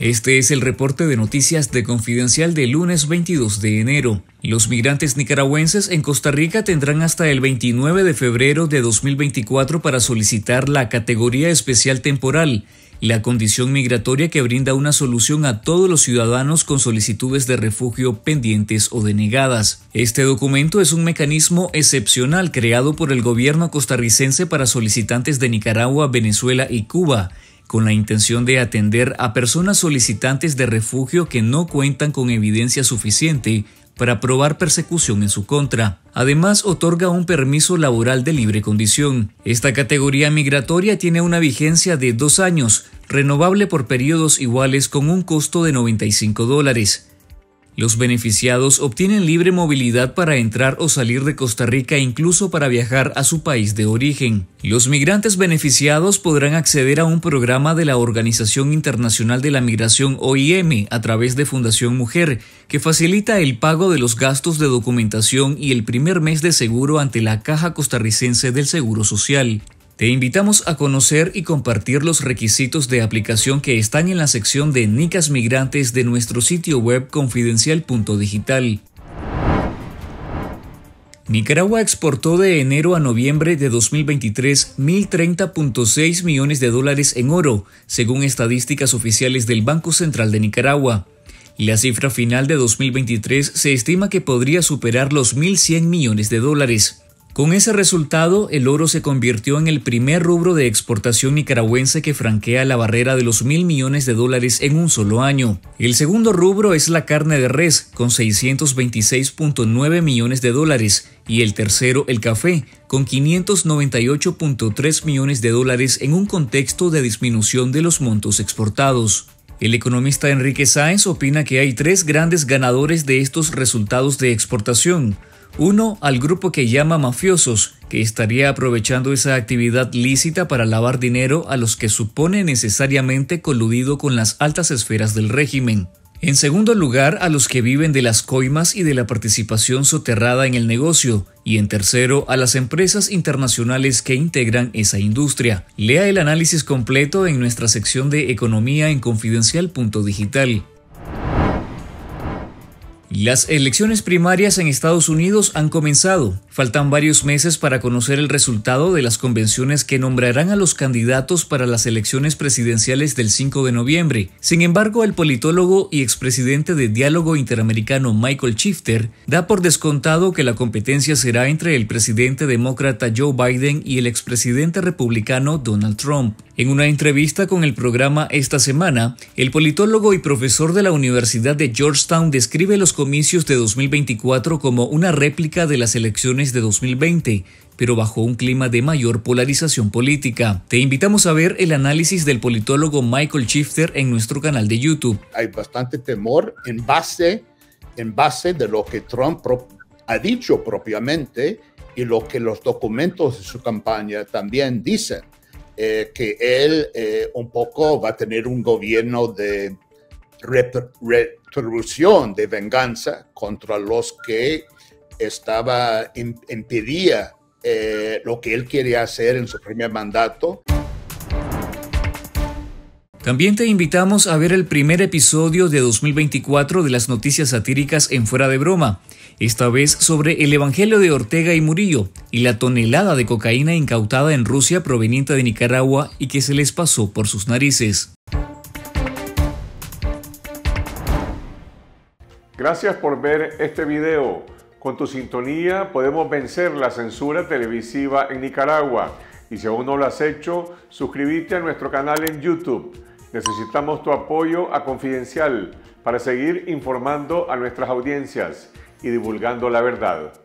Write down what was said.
Este es el reporte de noticias de Confidencial del lunes 22 de enero. Los migrantes nicaragüenses en Costa Rica tendrán hasta el 29 de febrero de 2024 para solicitar la Categoría Especial Temporal, la condición migratoria que brinda una solución a todos los ciudadanos con solicitudes de refugio pendientes o denegadas. Este documento es un mecanismo excepcional creado por el gobierno costarricense para solicitantes de Nicaragua, Venezuela y Cuba, con la intención de atender a personas solicitantes de refugio que no cuentan con evidencia suficiente para probar persecución en su contra. Además, otorga un permiso laboral de libre condición. Esta categoría migratoria tiene una vigencia de 2 años, renovable por periodos iguales con un costo de $95. Los beneficiados obtienen libre movilidad para entrar o salir de Costa Rica, incluso para viajar a su país de origen. Los migrantes beneficiados podrán acceder a un programa de la Organización Internacional de la Migración (OIM) a través de Fundación Mujer, que facilita el pago de los gastos de documentación y el primer mes de seguro ante la Caja Costarricense del Seguro Social. Te invitamos a conocer y compartir los requisitos de aplicación que están en la sección de NICAS Migrantes de nuestro sitio web confidencial.digital. Nicaragua exportó de enero a noviembre de 2023 $1.030.6 millones en oro, según estadísticas oficiales del Banco Central de Nicaragua. La cifra final de 2023 se estima que podría superar los $1.100 millones. Con ese resultado, el oro se convirtió en el primer rubro de exportación nicaragüense que franquea la barrera de los $1.000 millones en un solo año. El segundo rubro es la carne de res, con $626.9 millones, y el tercero el café, con $598.3 millones en un contexto de disminución de los montos exportados. El economista Enrique Sáenz opina que hay 3 grandes ganadores de estos resultados de exportación. 1. Al grupo que llama mafiosos, que estaría aprovechando esa actividad lícita para lavar dinero a los que supone necesariamente coludido con las altas esferas del régimen. En segundo lugar, a los que viven de las coimas y de la participación soterrada en el negocio. Y en tercero, a las empresas internacionales que integran esa industria. Lea el análisis completo en nuestra sección de Economía en confidencial.digital. Las elecciones primarias en Estados Unidos han comenzado. Faltan varios meses para conocer el resultado de las convenciones que nombrarán a los candidatos para las elecciones presidenciales del 5 de noviembre. Sin embargo, el politólogo y expresidente de Diálogo Interamericano Michael Shifter da por descontado que la competencia será entre el presidente demócrata Joe Biden y el expresidente republicano Donald Trump. En una entrevista con el programa esta semana, el politólogo y profesor de la Universidad de Georgetown describe los comicios de 2024 como una réplica de las elecciones de 2020, pero bajo un clima de mayor polarización política. Te invitamos a ver el análisis del politólogo Michael Shifter en nuestro canal de YouTube. Hay bastante temor en base de lo que Trump ha dicho propiamente y lo que los documentos de su campaña también dicen. Que él un poco va a tener un gobierno de retribución, de venganza contra los que impedía lo que él quería hacer en su primer mandato. También te invitamos a ver el primer episodio de 2024 de las noticias satíricas en Fuera de Broma, esta vez sobre el evangelio de Ortega y Murillo y la tonelada de cocaína incautada en Rusia proveniente de Nicaragua y que se les pasó por sus narices. Gracias por ver este video. Con tu sintonía podemos vencer la censura televisiva en Nicaragua. Y si aún no lo has hecho, suscríbete a nuestro canal en YouTube. Necesitamos tu apoyo a Confidencial para seguir informando a nuestras audiencias y divulgando la verdad.